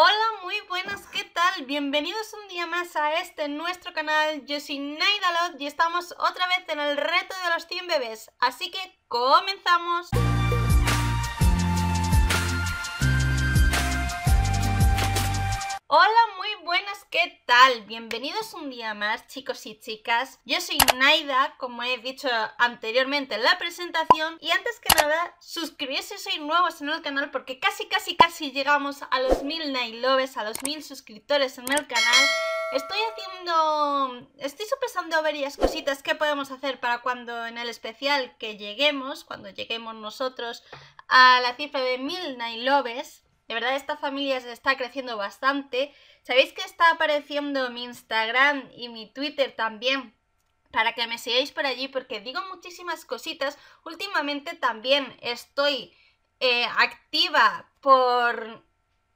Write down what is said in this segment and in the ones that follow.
Hola, muy buenas, ¿qué tal? Bienvenidos un día más a este nuestro canal. Yo soy Naida Love y estamos otra vez en el reto de los 100 bebés. Así que comenzamos. Hola, muy buenas, ¿qué tal? Bienvenidos un día más, chicos y chicas. Yo soy Naida, como he dicho anteriormente en la presentación. Y antes que nada, suscribirse si sois nuevos en el canal, porque casi llegamos a los 1000 Nailoves, a los 1000 suscriptores en el canal. Estoy pensando varias cositas que podemos hacer para cuando en el especial que lleguemos, cuando lleguemos nosotros a la cifra de 1000 Nailoves. De verdad, esta familia se está creciendo bastante. Sabéis que está apareciendo mi Instagram y mi Twitter también, para que me sigáis por allí, porque digo muchísimas cositas. Últimamente también estoy activa por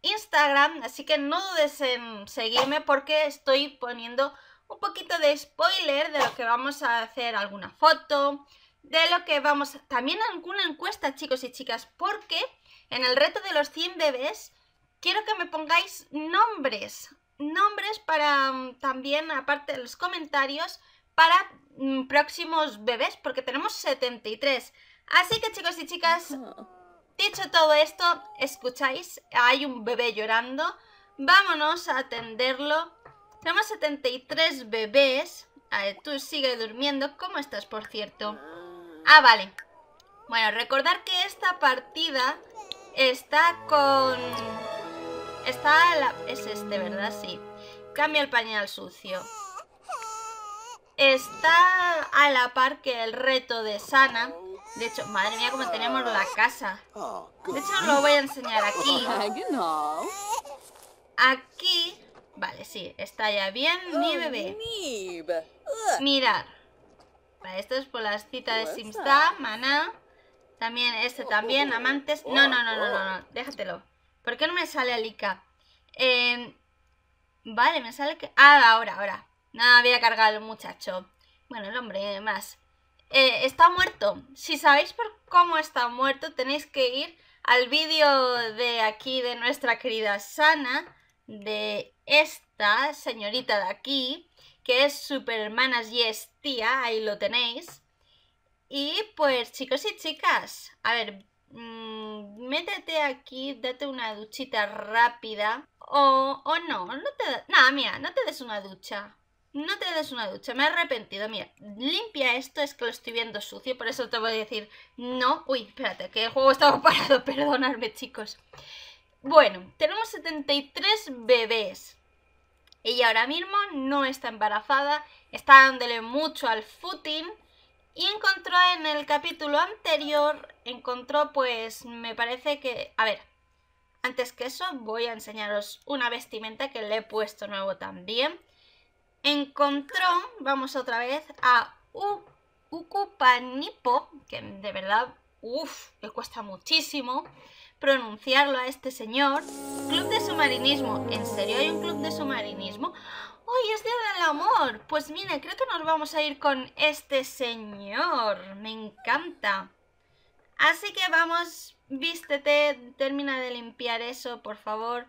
Instagram, así que no dudes en seguirme, porque estoy poniendo un poquito de spoiler de lo que vamos a hacer, alguna foto, de lo que vamos... También alguna encuesta, chicos y chicas, porque... En el reto de los 100 bebés quiero que me pongáis nombres para también, aparte de los comentarios, para próximos bebés, porque tenemos 73. Así que, chicos y chicas, dicho todo esto, escucháis, hay un bebé llorando, vámonos a atenderlo. Tenemos 73 bebés. A ver, tú sigue durmiendo. ¿Cómo estás, por cierto? Ah, vale. Bueno, recordar que esta partida... Es este, ¿verdad? Sí. Cambia el pañal sucio. Está a la par que el reto de Sana. De hecho, madre mía, como tenemos la casa. De hecho, os lo voy a enseñar aquí. Aquí. Vale, sí, está ya bien mi bebé. Mirad. Vale, esto es por las citas de Simsta, Maná. También, este también, amantes... No, déjatelo. ¿Por qué no me sale Alika? Vale, me sale que... Ah, ahora. Nada, había cargado el muchacho. Bueno, el hombre, más. Está muerto. Si sabéis por cómo está muerto, tenéis que ir al vídeo de aquí de nuestra querida Sana, de esta señorita de aquí, que es supermanas y es tía, ahí lo tenéis. Y pues, chicos y chicas, a ver, métete aquí, date una duchita rápida. O nada, mira, no te des una ducha. No te des una ducha, me he arrepentido. Mira, limpia esto, es que lo estoy viendo sucio, por eso te voy a decir no. Uy, espérate, que el juego estaba parado, perdonadme, chicos. Bueno, tenemos 73 bebés. Ella ahora mismo no está embarazada, está dándole mucho al footing. Y encontró en el capítulo anterior, pues me parece que... A ver, antes que eso voy a enseñaros una vestimenta que le he puesto nuevo también. Encontró, vamos otra vez, a Ukupanipo, que de verdad, me cuesta muchísimo pronunciarlo a este señor. Club de submarinismo, ¿en serio hay un club de submarinismo? ¡Uy, es Día del Amor! Pues mira, creo que nos vamos a ir con este señor. Me encanta. Así que vamos, vístete, termina de limpiar eso, por favor.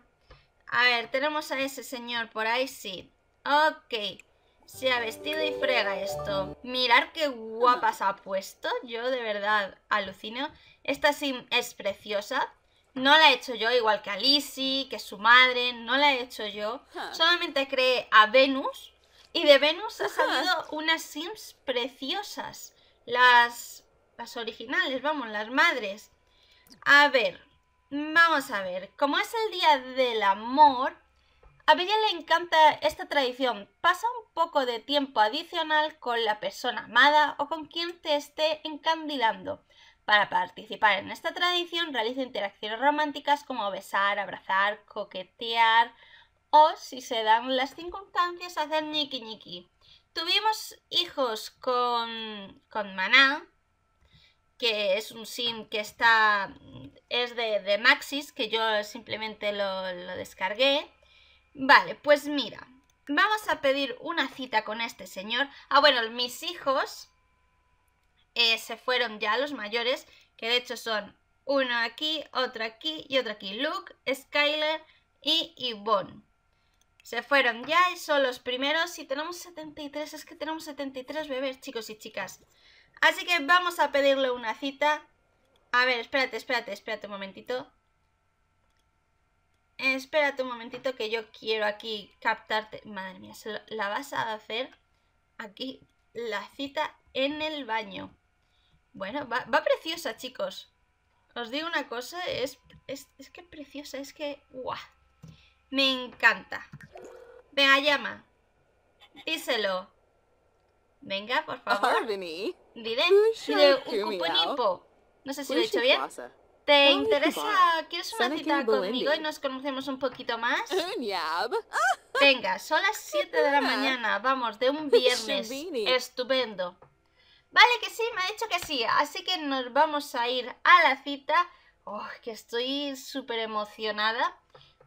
A ver, tenemos a ese señor por ahí, sí. Ok, se ha vestido y frega esto. Mirad qué guapa se ha puesto. Yo de verdad alucino. Esta sí es preciosa. No la he hecho yo, igual que a Lizzie, que es su madre, no la he hecho yo. Solamente creé a Venus y de Venus han salido unas Sims preciosas. Las originales, vamos, las madres. A ver, vamos a ver. Como es el Día del Amor, a ella le encanta esta tradición. Pasa un poco de tiempo adicional con la persona amada o con quien te esté encandilando. Para participar en esta tradición, realiza interacciones románticas como besar, abrazar, coquetear o, si se dan las circunstancias, hacer ñiqui ñiqui. Tuvimos hijos con Maná, que es un sim que es de Maxis, que yo simplemente lo descargué. Vale, pues mira, vamos a pedir una cita con este señor. Ah, bueno, mis hijos... se fueron ya los mayores, que de hecho son uno aquí, otro aquí y otro aquí. Luke, Skyler y Yvonne. Se fueron ya y son los primeros. Y tenemos 73, es que tenemos 73 bebés, chicos y chicas. Así que vamos a pedirle una cita. A ver, espérate un momentito. Espérate un momentito que yo quiero aquí captarte. Madre mía, la vas a hacer aquí la cita en el baño. Bueno, va preciosa, chicos. Os digo una cosa, es que es preciosa, es que... ¡guau! Me encanta. Venga, llama. Díselo. Venga, por favor. Dile, Ukupanipo. No sé si lo he dicho bien. ¿Te interesa? ¿Quieres una cita conmigo y nos conocemos un poquito más? Venga, son las 7 de la mañana. Vamos, de un viernes. Estupendo. Vale, que sí, me ha dicho que sí. Así que nos vamos a ir a la cita. Oh, que estoy súper emocionada.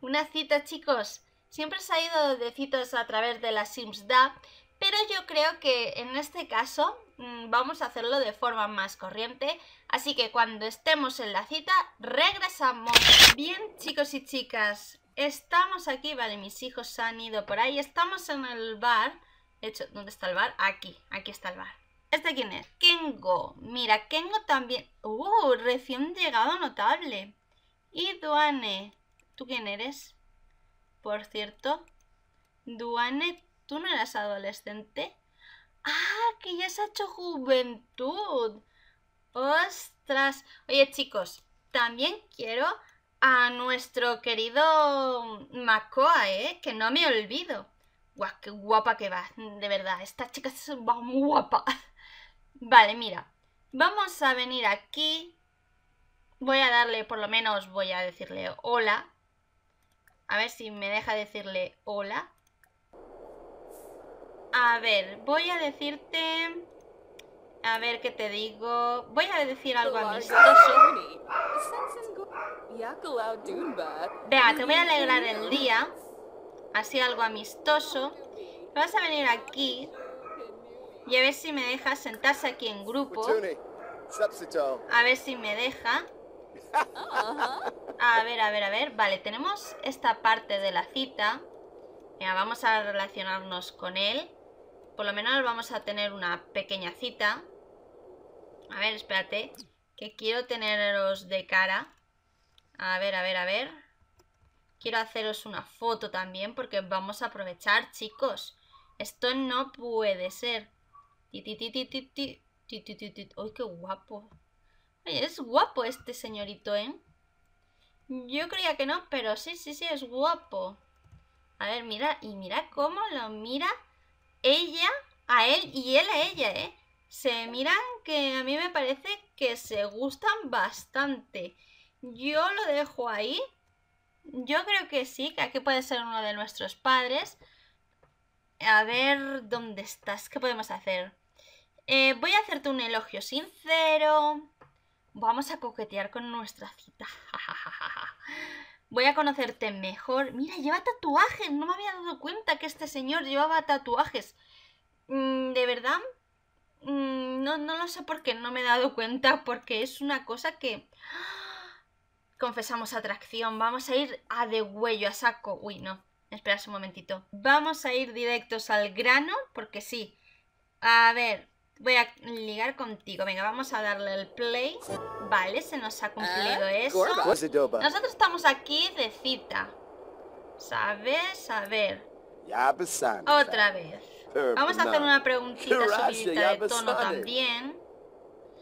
Una cita, chicos. Siempre se ha ido de citas a través de la Sims Da. Pero yo creo que en este caso vamos a hacerlo de forma más corriente. Así que cuando estemos en la cita, regresamos. Bien, chicos y chicas, estamos aquí. Vale, mis hijos se han ido por ahí. Estamos en el bar. De hecho, ¿dónde está el bar? Aquí, aquí está el bar. ¿Este quién es? Kengo. Mira, Kengo también. Recién llegado, notable. Y Duane. ¿Tú quién eres? Por cierto, Duane... ¿Tú no eras adolescente? ¡Ah! ¡Que ya se ha hecho juventud! ¡Ostras! Oye, chicos, también quiero a nuestro querido Makoa, ¿eh? Que no me olvido. ¡Guau! ¡Qué guapa que va! De verdad, esta chica es muy guapa. Vale, mira. Vamos a venir aquí. Voy a darle, por lo menos voy a decirle hola. A ver si me deja decirle hola. A ver, voy a decirte... A ver qué te digo... Voy a decir algo amistoso. Vea, te voy a alegrar el día. Así algo amistoso. Vas a venir aquí. Y a ver si me deja sentarse aquí en grupo. A ver si me deja. A ver, a ver, a ver. Vale, tenemos esta parte de la cita. Mira, vamos a relacionarnos con él. Por lo menos vamos a tener una pequeña cita. A ver, espérate, que quiero teneros de cara. A ver, a ver, a ver. Quiero haceros una foto también, porque vamos a aprovechar, chicos. Esto no puede ser. Ti, ti, ti, ti, ti, ti, ti, ti, ti, ti. ¡Ay, qué guapo! Oye, es guapo este señorito, ¿eh? Yo creía que no, pero sí, sí, sí, es guapo. A ver, mira, y mira cómo lo mira ella a él y él a ella, ¿eh? Se miran que a mí me parece que se gustan bastante. Yo lo dejo ahí. Yo creo que sí, que aquí puede ser uno de nuestros padres. A ver, ¿dónde estás? ¿Qué podemos hacer? Voy a hacerte un elogio sincero. Vamos a coquetear con nuestra cita. Voy a conocerte mejor. Mira, lleva tatuajes. No me había dado cuenta que este señor llevaba tatuajes. De verdad, no lo sé por qué no me he dado cuenta. Porque es una cosa que... Confesamos atracción. Vamos a ir a degüello, a saco. Uy, no. Esperad un momentito. Vamos a ir directos al grano. Porque sí. A ver, voy a ligar contigo. Venga, vamos a darle el play. Vale, se nos ha cumplido eso. Nosotros estamos aquí de cita. ¿Sabes? A ver. Otra vez. Vamos a hacer una preguntita subidita de tono también.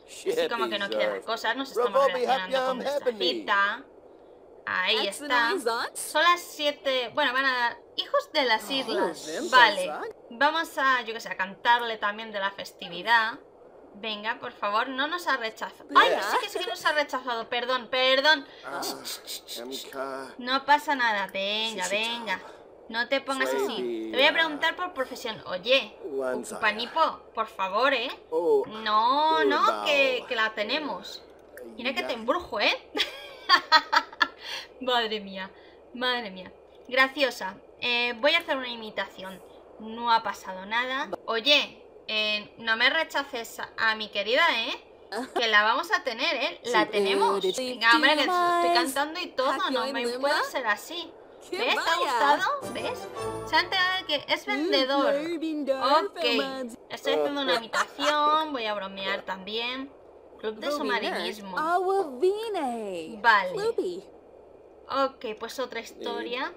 Así como que no quiere las cosas. Nos estamos relacionando con nuestra cita. Ahí está. Son las 7. Bueno, van a dar... Hijos de las islas. Vale. Vamos a, yo qué sé, a cantarle también de la festividad. Venga, por favor, no nos ha rechazado. Ay, sí que nos ha rechazado. Perdón, perdón. No pasa nada. Venga, venga. No te pongas así. Te voy a preguntar por profesión. Oye, Ukupanipo, por favor, ¿eh? No, no, que la tenemos. Mira que te embrujo, ¿eh? Madre mía, madre mía. Graciosa. Voy a hacer una imitación. No ha pasado nada. Oye, no me rechaces a mi querida, ¿eh? Que la vamos a tener, ¿eh? La tenemos. Venga, hombre, que estoy cantando y todo. No me puedo ser así. ¿Ves? ¿Ha gustado? ¿Ves? Se ha enterado que es vendedor. Ok. Estoy haciendo una habitación. Voy a bromear también. Club de submarinismo. Vale. Ok, pues otra historia.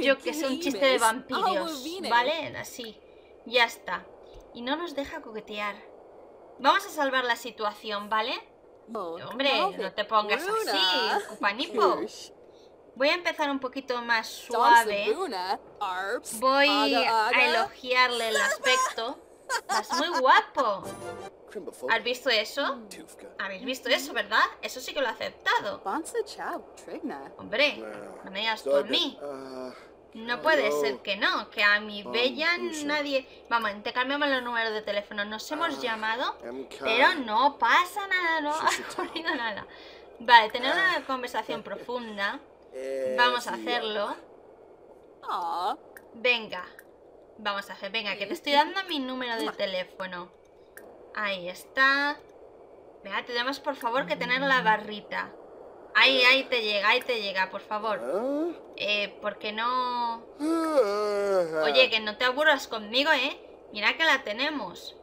Yo que sé, un chiste de vampiros. Vale, así. Ya está. Y no nos deja coquetear. Vamos a salvar la situación, ¿vale? Hombre, no te pongas así, Ukupanipo. Voy a empezar un poquito más suave. Voy a elogiarle el aspecto. Estás muy guapo. ¿Has visto eso? ¿Habéis visto eso, verdad? Eso sí que lo he aceptado. Hombre, no me digas tú a mí. No puede ser que no, que a mi bella nadie... Vamos, te cambiamos los números de teléfono. Nos hemos llamado, pero no pasa nada, no ha ocurrido nada. Vale, tener una conversación profunda. Vamos a hacerlo. Venga. Vamos a hacer, venga, que te estoy dando mi número de teléfono. Ahí está. Venga, tenemos por favor que tener la barrita. Ahí, ahí te llega, por favor. Porque no... Oye, que no te aburras conmigo, ¿eh? Mira que la tenemos.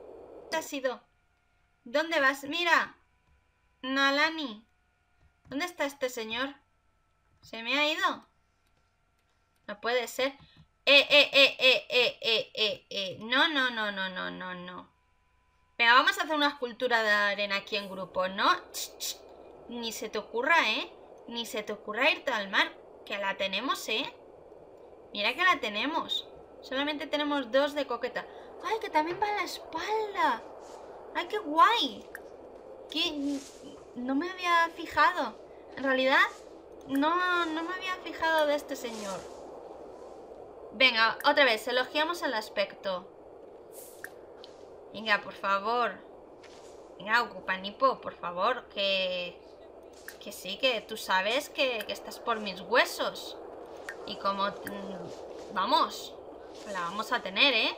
¿Dónde has ido? ¿Dónde vas? Mira. Nalani. ¿Dónde está este señor? ¿Se me ha ido? No puede ser. No. Venga, vamos a hacer una escultura de arena aquí en grupo, ¿no? Ni se te ocurra, ¿eh? Ni se te ocurra irte al mar. Que la tenemos, ¿eh? Mira que la tenemos. Solamente tenemos 2 de coqueta. ¡Ay, que también para la espalda! ¡Ay, qué guay! Que no me había fijado. En realidad, no me había fijado de este señor. Venga, otra vez. Elogiamos el aspecto. Venga, por favor. Venga, Ukupanipo, por favor, que sí, que tú sabes que estás por mis huesos. Y como... Vamos, la vamos a tener, ¿eh?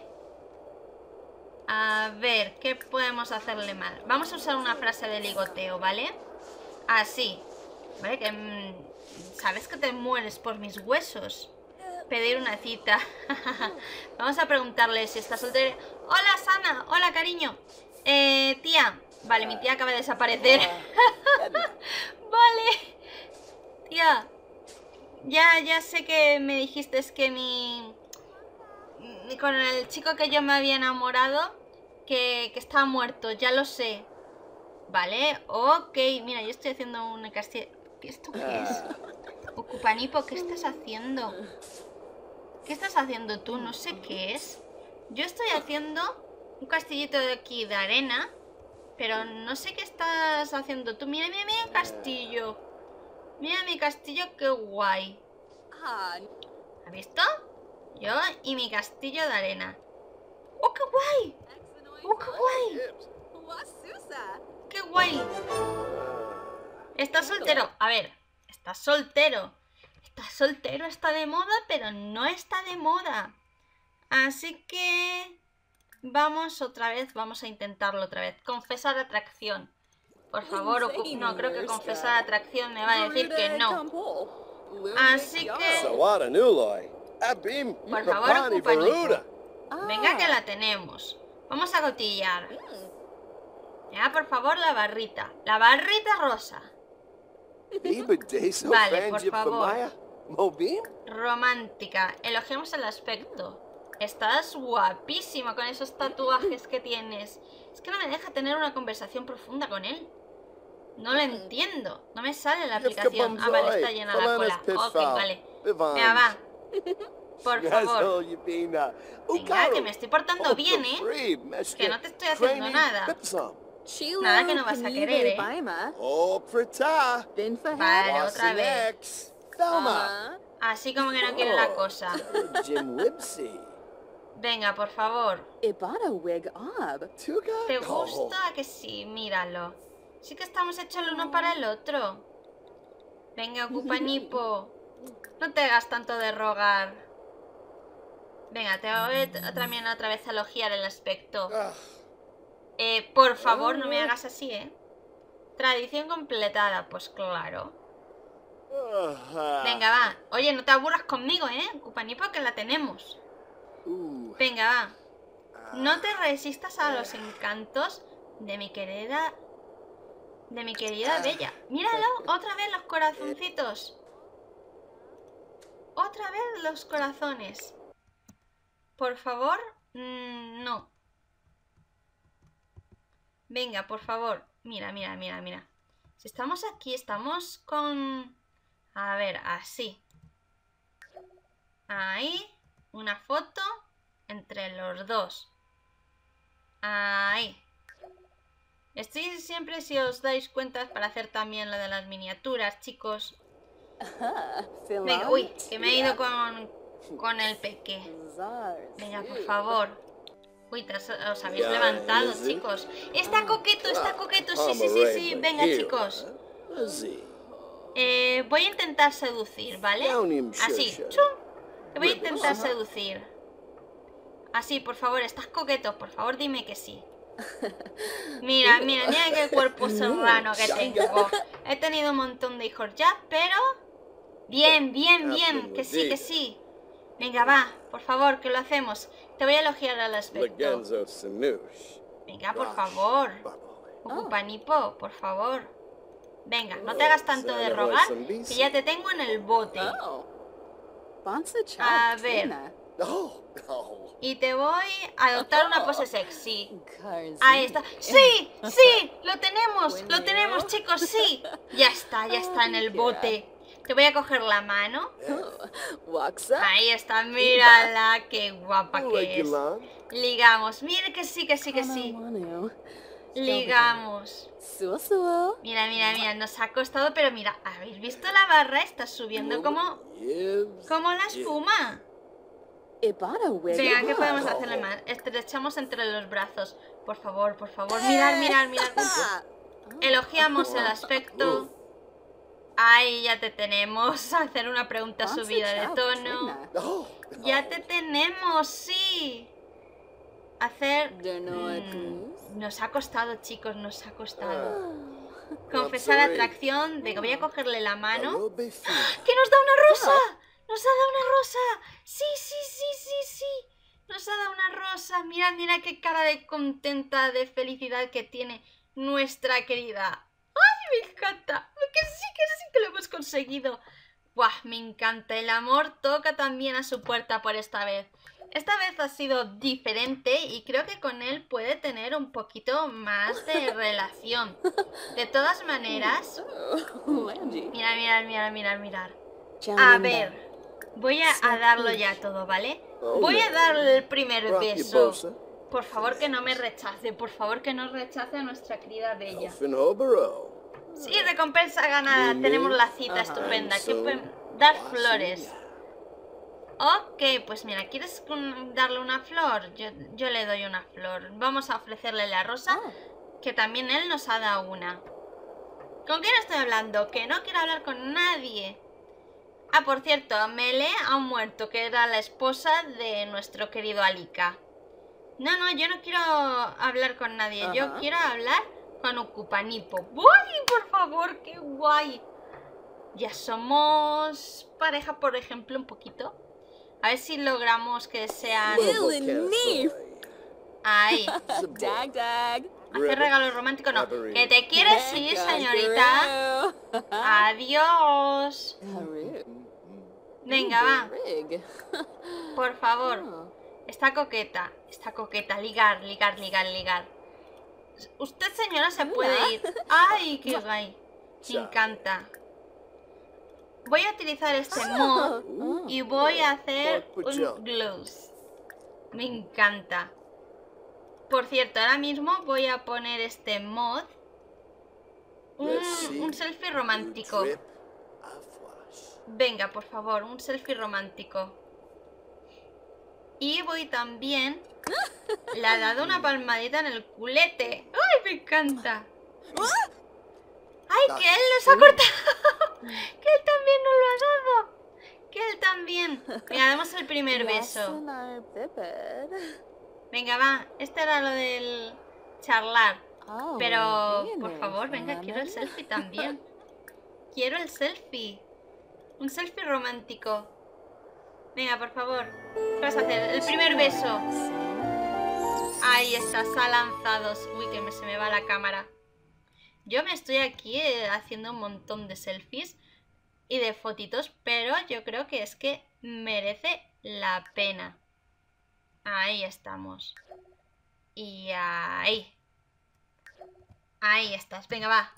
A ver, ¿qué podemos hacerle mal? Vamos a usar una frase de ligoteo, ¿vale? Así. ¿Vale? Que sabes que te mueres por mis huesos. Pedir una cita. Vamos a preguntarle si está soltera. Hola, Sana. Hola, cariño. Tía. Vale, mi tía acaba de desaparecer. Vale. Tía. Ya sé que me dijiste que con el chico que yo me había enamorado, que estaba muerto, ya lo sé. Vale, ok. Mira, yo estoy haciendo una castilla. ¿Esto qué es? Ukupanipo, ¿qué estás haciendo? ¿Qué estás haciendo tú? No sé qué es. Yo estoy haciendo un castillito de aquí de arena. Pero no sé qué estás haciendo tú. Mira, mira, mira el castillo. Mira mi castillo, qué guay. ¿Has visto? Yo y mi castillo de arena. ¡Oh, qué guay! ¡Oh, qué guay! ¡Qué guay! ¿Estás soltero? A ver, ¿estás soltero? ¿Estás soltero? Está de moda, pero no está de moda. Así que... Vamos otra vez, vamos a intentarlo otra vez. Confesar atracción. Por favor, no, creo que confesar atracción me va a decir que no. Así que... Por favor, Ukupanipo. Venga que la tenemos. Vamos a cotillar. Ya, por favor, la barrita. La barrita rosa. Vale, por favor. Romántica. Elogiemos el aspecto. Estás guapísima con esos tatuajes que tienes. Es que no me deja tener una conversación profunda con él. No lo entiendo. No me sale la aplicación. Ah, vale, está llena la cola. Ok, vale. Venga, va. Por favor. Venga, que me estoy portando bien, ¿eh? Que no te estoy haciendo nada. Nada que no vas a querer, ¿eh? Vale, otra vez. Así como que no quiere la cosa. Venga, por favor. ¿Te gusta? Que sí, míralo. Sí que estamos hechos el uno para el otro. Venga, Ukupanipo. No te hagas tanto de rogar. Venga, te voy también otra vez a elogiar el aspecto. Por favor, no me hagas así, ¿eh? Tradición completada, pues claro. Venga, va. Oye, no te aburras conmigo, ¿eh? Ukupanipo, que la tenemos. Venga, va. No te resistas a los encantos de mi querida... Bella. Míralo, otra vez los corazoncitos. Otra vez los corazones. Por favor, no. Venga, por favor. Mira, mira, mira, mira. Si estamos aquí, estamos con... A ver, así. Ahí. Una foto entre los dos. Ahí. Estoy siempre, si os dais cuenta, para hacer también lo de las miniaturas, chicos. Venga, uy, que me he ido con el peque. Venga, por favor. Uy, os habéis levantado, chicos. Está coqueto, está coqueto. Sí, sí, sí, sí. Venga, chicos. Voy a intentar seducir, ¿vale? Así, chum. Voy a intentar seducir. Así, por favor, estás coqueto. Por favor, dime que sí. Mira, mira, mira qué cuerpo serrano que tengo. He tenido un montón de hijos ya, pero... Bien, bien, bien, que sí, que sí. Venga, va, por favor, que lo hacemos. Te voy a elogiar al aspecto. Venga, por favor. Ukupanipo, por favor. Venga, no te hagas tanto de rogar, que ya te tengo en el bote. A ver... Y te voy a adoptar una pose sexy. Ahí está. ¡Sí! ¡Sí! ¡Lo tenemos! ¡Lo tenemos, chicos! ¡Sí! Ya está en el bote. Te voy a coger la mano. Ahí está, mírala. ¡Qué guapa que es! Ligamos. Mira que sí, que sí, que sí. Ligamos. Mira, mira, mira. Nos ha costado, pero mira. ¿Habéis visto la barra? Está subiendo como la espuma. Venga, ¿qué podemos hacerle más? Estrechamos entre los brazos. Por favor, mirad, mirad, mirad. Elogiamos el aspecto. Ay, ya te tenemos. Hacer una pregunta subida de tono. Ya te tenemos, sí. Hacer... nos ha costado, chicos, nos ha costado. Confesar atracción de que voy a cogerle la mano. ¡Que nos da una rosa! ¡Nos ha dado una rosa! ¡Sí, sí, sí, sí, sí! ¡Nos ha dado una rosa! Mirad, mirad qué cara de contenta, de felicidad que tiene nuestra querida. ¡Ay, me encanta! Que sí, que lo hemos conseguido! ¡Buah, me encanta! El amor toca también a su puerta por esta vez. Esta vez ha sido diferente y creo que con él puede tener un poquito más de relación. De todas maneras... Mirad, mirad, mirad, mirad, mirad. A ver... Voy a darlo ya todo, ¿vale? Voy a darle el primer beso. Por favor, que no me rechace. Por favor, que no rechace a nuestra querida Bella. Sí, recompensa ganada. Tenemos la cita estupenda. Dar flores. Ok, pues mira, ¿quieres darle una flor? Yo le doy una flor. Vamos a ofrecerle la rosa, que también él nos ha dado una. ¿Con quién estoy hablando? Que no quiero hablar con nadie. Ah, por cierto, Mele ha muerto, que era la esposa de nuestro querido Alika. No, no, yo no quiero hablar con nadie. Yo quiero hablar con Ukupanipo. ¡Uy, por favor, qué guay! Ya somos pareja, por ejemplo, un poquito. A ver si logramos que sean... Ahí. Hacer regalo romántico, no. Que te quieres ir, señorita. Adiós. Venga, va. Por favor. Está coqueta. Está coqueta. Ligar, ligar, ligar, ligar. Usted, señora, se puede ir. ¡Ay, qué guay! Me encanta. Voy a utilizar este mod y voy a hacer un gloss. Me encanta. Por cierto, ahora mismo voy a poner este mod. Un selfie romántico. Venga, por favor, un selfie romántico. Y voy también... Le ha dado una palmadita en el culete. ¡Ay, me encanta! ¡Ay, que él nos ha cortado! ¡Que él también nos lo ha dado! ¡Que él también! Venga, damos el primer beso. Venga, va. Este era lo del charlar. Pero, por favor, venga, quiero el selfie también. Quiero el selfie. Un selfie romántico. Venga, por favor. ¿Qué vas a hacer? El primer beso. Ahí está, se ha lanzado. Uy, que se me va la cámara. Yo me estoy aquí haciendo un montón de selfies y de fotitos, pero yo creo que es que merece la pena. Ahí estamos. Y ahí. Ahí estás. Venga, va.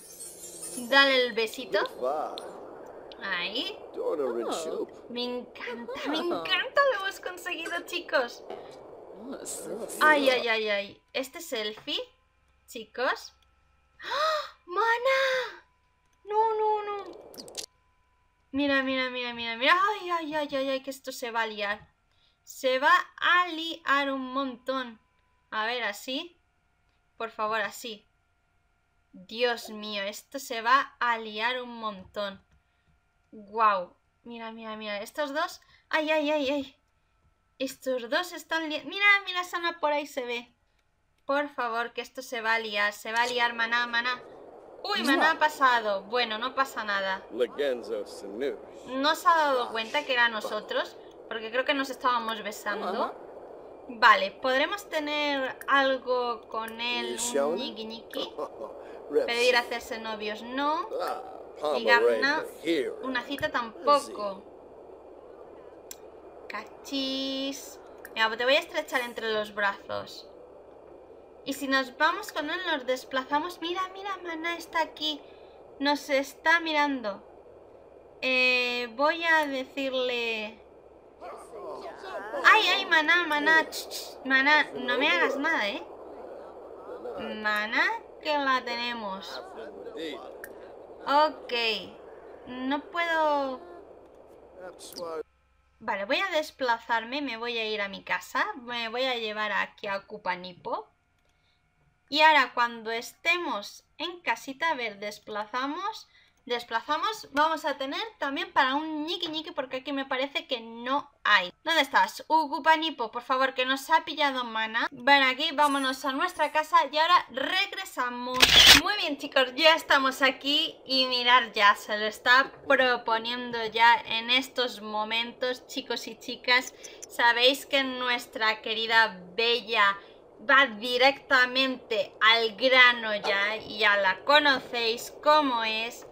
Dale el besito. Ahí. Oh, me encanta lo hemos conseguido, chicos. Ay, ay, ay, ay. Este selfie, chicos. ¡Oh, ¡Maná! No, no, no. Mira, mira, mira, mira, mira. Ay, ay, ay, ay, ay, que esto se va a liar. Se va a liar un montón. A ver, así. Por favor, así. Dios mío, esto se va a liar un montón. Wow. Mira, mira, mira. Estos dos. Ay, ay, ay, ay. Estos dos están liando. Mira, mira, Sana por ahí se ve. Por favor, que esto se va a liar. Se va a liar, Maná, Maná. Uy, Maná ha pasado. Bueno, no pasa nada. No se ha dado cuenta que era nosotros, porque creo que nos estábamos besando. Vale, ¿podremos tener algo con él? Un ñiqui ñiqui. Pedir hacerse novios, no. Ligar, una cita tampoco. Cachis. Mira, te voy a estrechar entre los brazos. Y si nos vamos con él, nos desplazamos. Mira, mira, Maná está aquí. Nos está mirando. Voy a decirle... ¡Ay, ay, Maná, Maná! Maná, no me hagas nada, ¿eh? Maná, que la tenemos. Ok. No puedo... Vale, voy a desplazarme. Me voy a ir a mi casa. Me voy a llevar aquí a Ukupanipo. Y ahora cuando estemos en casita, a ver, desplazamos, vamos a tener también para un ñiqui ñiqui porque aquí me parece que no hay. ¿Dónde estás? Ukupanipo, por favor, que nos ha pillado Maná. Ven aquí, vámonos a nuestra casa y ahora regresamos. Muy bien, chicos, ya estamos aquí y mirad ya, se lo está proponiendo ya en estos momentos, chicos y chicas. Sabéis que nuestra querida Bella va directamente al grano ya, y ya la conocéis como es.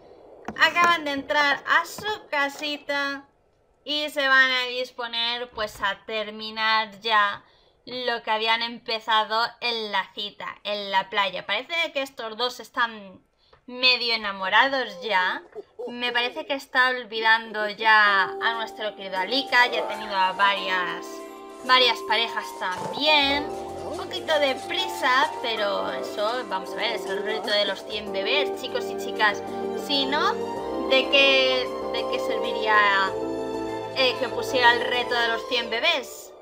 Acaban de entrar a su casita y se van a disponer pues a terminar ya lo que habían empezado en la cita, en la playa. Parece que estos dos están medio enamorados ya. Me parece que está olvidando ya a nuestro querido Alika, ya ha tenido a varias parejas también. Un poquito de prisa, pero eso, vamos a ver, es el reto de los 100 bebés, chicos y chicas. Si no, ¿de qué serviría que pusiera el reto de los 100 bebés?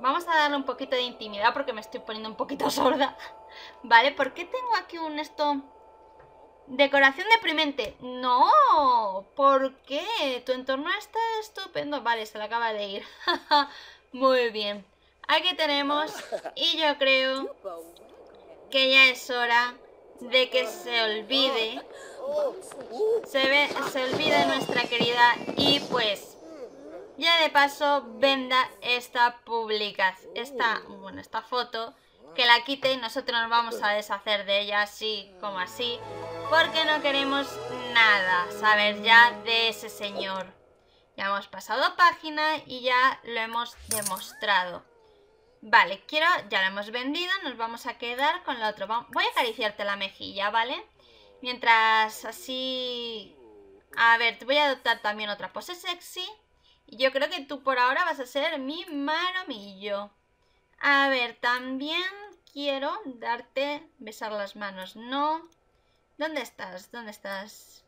Vamos a darle un poquito de intimidad porque me estoy poniendo un poquito sorda. Vale, ¿por qué tengo aquí un esto? Decoración deprimente. No, ¿por qué? Tu entorno está estupendo. Vale, se le acaba de ir. Muy bien. Aquí tenemos, y yo creo que ya es hora de que se olvide nuestra querida y pues ya de paso venda esta foto, que la quite y nosotros nos vamos a deshacer de ella así como así, porque no queremos nada saber ya de ese señor. Ya hemos pasado página y ya lo hemos demostrado. Vale, ya la hemos vendido, nos vamos a quedar con la otra. Voy a acariciarte la mejilla, ¿vale? Mientras así... A ver, te voy a adoptar también otra pose sexy. Y yo creo que tú por ahora vas a ser mi maromillo. A ver, también quiero darte... Besar las manos, no. ¿Dónde estás? ¿Dónde estás?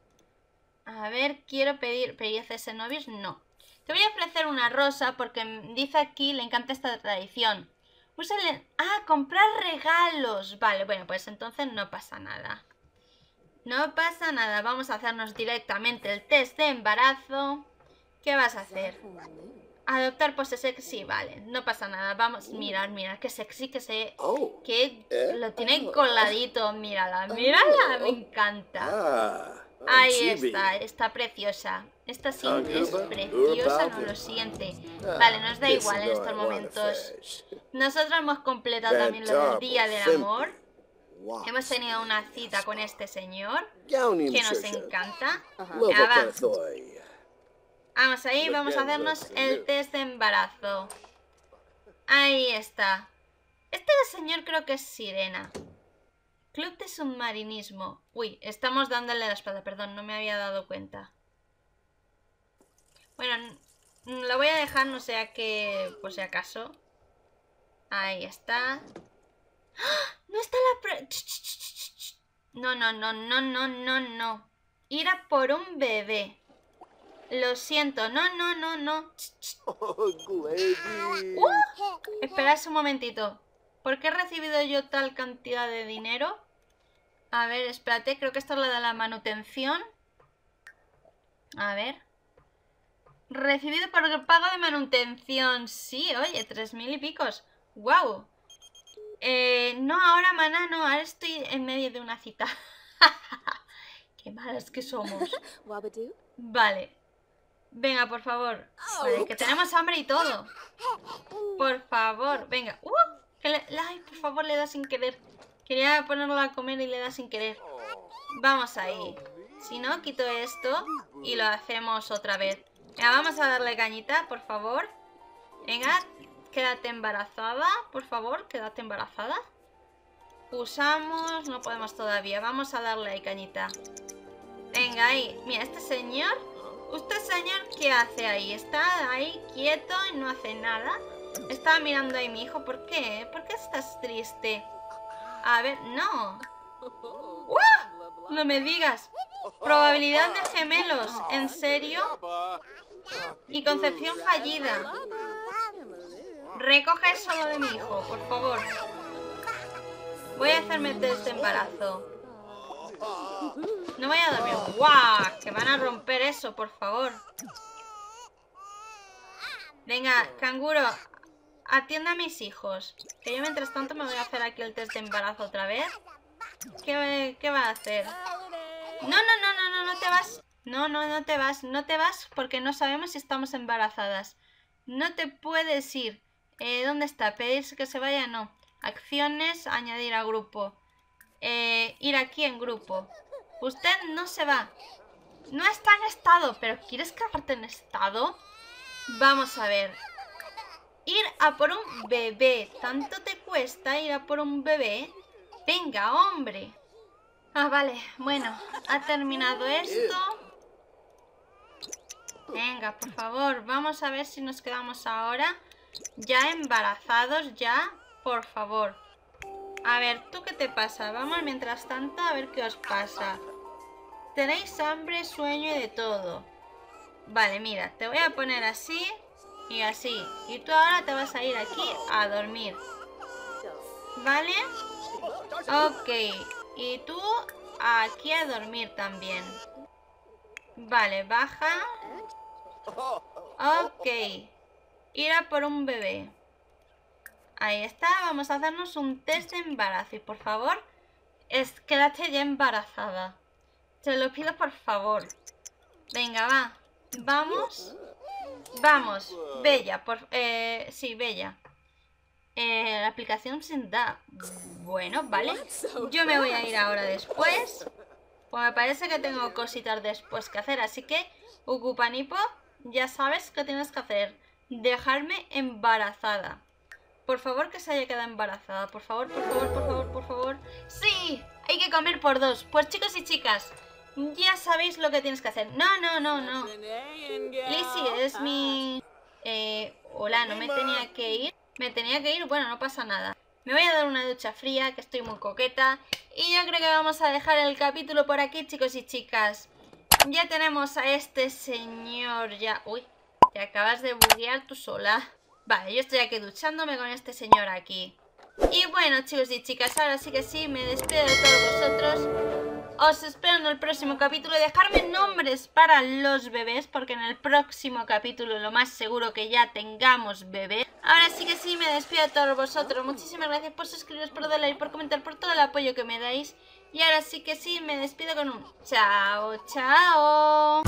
A ver, quiero pedir hacerse novios, no. Te voy a ofrecer una rosa porque dice aquí, le encanta esta tradición. Úsale... Ah, comprar regalos. Vale, bueno, pues entonces no pasa nada. No pasa nada. Vamos a hacernos directamente el test de embarazo. ¿Qué vas a hacer? Adoptar pose sexy, vale. No pasa nada. Vamos, mirad, mirad, qué sexy que lo tiene coladito. Mírala, mírala, me encanta. Ahí está, está preciosa. Esta sí es preciosa, no lo siente. Vale, nos da igual en estos momentos. Nosotros hemos completado también lo del Día del Amor. Hemos tenido una cita con este señor, que nos encanta. Vamos ahí, vamos a hacernos el test de embarazo. Ahí está. Este señor creo que es sirena. Club de submarinismo. Uy, estamos dándole la espalda, perdón, no me había dado cuenta. Bueno, lo voy a dejar, no sea que, por si acaso. Ahí está. ¡Ah! No está la prueba. No, no, no, no, no, no, no. Ir a por un bebé. Lo siento, no, no, no, no. Esperad un momentito. ¿Por qué he recibido yo tal cantidad de dinero? A ver, espérate, creo que esto es lo de la manutención. A ver. Recibido por el pago de manutención. Sí, oye, 3.000 y picos. ¡Guau! No, ahora Maná, no, ahora estoy en medio de una cita. Qué malas que somos. Vale. Venga, por favor. Vale, que tenemos hambre y todo. Por favor, venga. Ay, por favor, le da sin querer. Quería ponerlo a comer y le da sin querer. Vamos ahí. Si no, quito esto y lo hacemos otra vez. Venga, vamos a darle cañita, por favor. Venga, quédate embarazada. Por favor, quédate embarazada. Usamos, no podemos todavía. Vamos a darle ahí cañita. Venga, ahí. Mira, este señor... ¿Usted, señor, qué hace ahí? Está ahí quieto y no hace nada. Estaba mirando ahí mi hijo. ¿Por qué? ¿Por qué estás triste? A ver, no. ¡Uh! No me digas. Probabilidad de gemelos. ¿En serio? Y concepción fallida. Recoge solo de mi hijo, por favor. Voy a hacerme test de embarazo. No voy a dormir. ¡Guau! Que van a romper eso, por favor. Venga, canguro, atienda a mis hijos. Que yo mientras tanto me voy a hacer aquí el test de embarazo otra vez. ¿Qué va a hacer? No, no, no, no, no, no te vas. No, no, no te vas. No te vas porque no sabemos si estamos embarazadas. No te puedes ir. ¿Dónde está? ¿Pedirse que se vaya? No. Acciones, añadir a grupo. Ir aquí en grupo. Usted no se va. No está en estado. ¿Pero quieres quedarte en estado? Vamos a ver. Ir a por un bebé. ¿Tanto te cuesta ir a por un bebé? Venga, hombre. Ah, vale. Bueno, ha terminado esto. Venga, por favor. Vamos a ver si nos quedamos ahora. Ya embarazados, ya. Por favor. A ver, ¿tú qué te pasa? Vamos mientras tanto a ver qué os pasa. Tenéis hambre, sueño y de todo. Vale, mira, te voy a poner así y así. Y tú ahora te vas a ir aquí a dormir. ¿Vale? Ok. Y tú aquí a dormir también. Vale, baja. Ok. Ir a por un bebé. Ahí está, vamos a hacernos un test de embarazo. Y por favor, quédate ya embarazada. Te lo pido por favor. Venga, va. Vamos. Vamos. Bella. Sí, Bella. La aplicación se da. Bueno, vale. Yo me voy a ir ahora después. Pues me parece que tengo cositas después que hacer. Así que, Ukupanipo, ya sabes qué tienes que hacer. Dejarme embarazada. Por favor, que se haya quedado embarazada. Por favor, por favor, por favor, por favor. ¡Sí! Hay que comer por dos. Pues chicos y chicas, ya sabéis lo que tienes que hacer. No, no, no, no. Lizzie es mi... hola, no me tenía que ir. Me tenía que ir, bueno, no pasa nada. Me voy a dar una ducha fría, que estoy muy coqueta. Y yo creo que vamos a dejar el capítulo por aquí, chicos y chicas. Ya tenemos a este señor ya... Uy, te acabas de buguear tú sola. Vale, yo estoy aquí duchándome con este señor aquí. Y bueno, chicos y chicas, ahora sí que sí, me despido de todos vosotros. Os espero en el próximo capítulo. Dejarme nombres para los bebés, porque en el próximo capítulo lo más seguro que ya tengamos bebés. Ahora sí que sí, me despido de todos vosotros. Muchísimas gracias por suscribiros, por darle like, por comentar, por todo el apoyo que me dais. Y ahora sí que sí, me despido con un chao, chao.